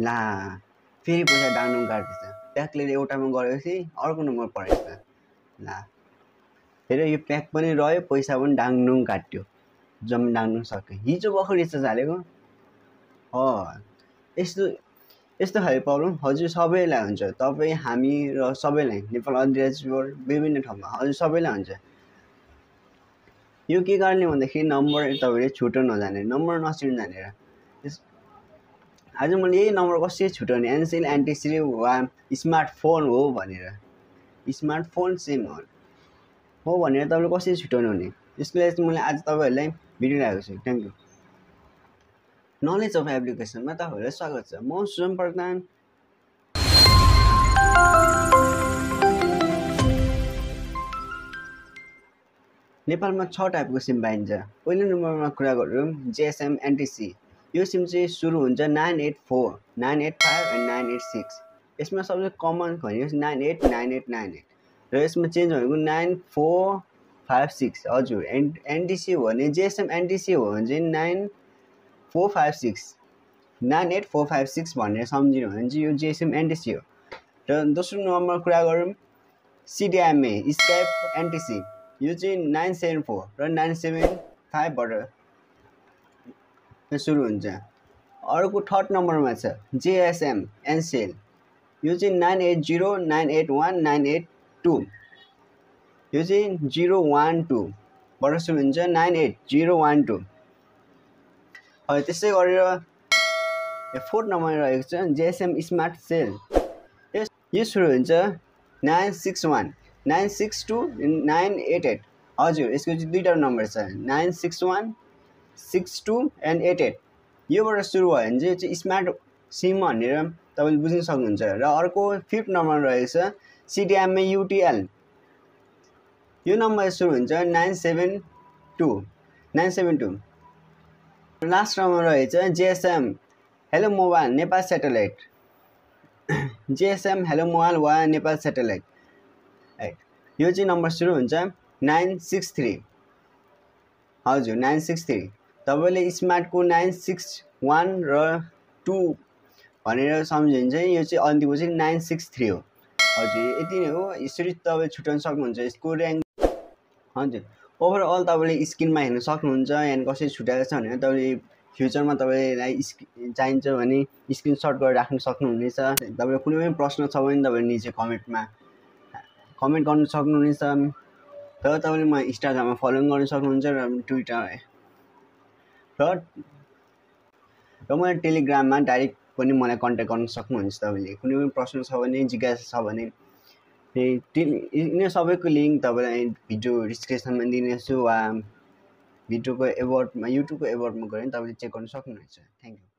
ला फेरि पैसा डाउनलोड गर्दैछ प्याक लिएर एउटामा गरेपछि अर्को नम्बर परेछ ला फेरि यो प्याक पनि रह्यो पैसा पनि डाउनलोड काट्यो जम्मा डाउनलोड सके हिजो भर्खर रिचार्ज हालेको हो यस्तो यस्तो खाले प्रब्लम हजुर सबैलाई हुन्छ तपाई हामी र सबैलाई नेपाल अध्यक्षबाट विभिन्न ठाउँमा हजुर सबैलाई हुन्छ यो के कारणले भन्दाखेरि नम्बर तपाईले छुट्न नजाने नम्बर नसिर्न जानेर आज मैले यही नम्बर कसरी छुटाउने एनसेल एनटिसी वा स्मार्टफोन हो भनेर स्मार्टफोन सिम हो भनेर तपाईले कसरी छुटाउनु हुने यसको लागि मैले आज तपाईहरुलाई भिडियो ल्याएको छु thank you knowledge of application मा तपाईहरुलाई स्वागत छ म सुम प्रधान नेपालमा 6 टाइपको सिम पाइन्छ पहिलो नम्बरमा कुरा गरौँ जेएसएम एनटिसी यो सिम चाहिँ सुरु हुन्छ 984, 985 एन्ड 986 यसमा सबसे कमन भनेको 98 98 98 र यसमा चेन्ज भएको 9456 हजुर एन्ड एनटिसी हो भने जेएसएम एनटिसी हो भने 9456 98456 भनेर सम्झिनु हुन्छ यो जेएसएम एनटिसी हो र दोस्रो नम्बरमा कुरा गरौँ सिडिएमए स्काइप एनटिसी यो चाहिँ 974 र 975 बाट सुरु हुन्छ अर्को थर्ड नम्बरमा छ जेएसएम एनसेल यो चाहिँ 980 981 982 यो चाहिँ 012 बाट सुरु हुन्छ 98012 अनि त्यसै गरेर फोर्थ नम्बरमा रहेको छ जेएसएम स्मार्ट सेल यो सुरु हुन्छ 961 962 988 हजुर यसको चाहिँ दुईटा नम्बर छ 961 62 and 88 यो बाट सुरु भयो भने चाहिँ यो स्मार्ट सिम भनेर तपाईले बुझ्न सक्नुहुन्छ र अर्को फिफ्थ नम्बर रहेको छ सिडिएमए यूटीएल यो नम्बर सुरु हुन्छ 972 972 लास्ट नम्बर रहेको छ GSM hello mobile Nepal satellite GSM hello mobile वा नेपाल सैटेलाइट यो चाहिँ नम्बर सुरु हुन्छ 963 हजुर 963 तपाईले स्मार्ट को 961 र 2 भनेर सम्झिन्छ यो चाहिँ अन्तिमको चाहिँ 963 हो हजुर यति नै हो यसरी तपाईले छुटाउन सक्नुहुन्छ यसको र्यांक हजुर ओभरअल तपाईले स्क्रिनमा हेर्न सक्नुहुन्छ यहाँ कसरी छुटाएको छ भने तपाईले फ्युचरमा तपाईलाई चाहिन्छ भने स्क्रिनशट गरेर राख्न सक्नुहुनेछ तपाईले कुनै पनि प्रश्न छ भने तपाईले निचे कमेन्टमा कमेन्ट गर्न सक्नुहुनेछ र तपाईले म इन्स्टाग्राममा फलो गर्न सक्नुहुन्छ र ट्विटरमा र म टेलिग्राममा डाइरेक्ट पनि मलाई कन्टेक्ट गर्न सक्नुहुन्छ तपाईले कुनै पनि प्रश्न छ भने जिज्ञासा छ भने यो सबैको लिंक तपाईलाई भिडियो डिस्क्रिप्सनमा दिनेछु वा भिडियोको एवार्डमा युट्युबको एवार्डमा गएर तपाईले चेक गर्न सक्नुहुन्छ थ्यांक यू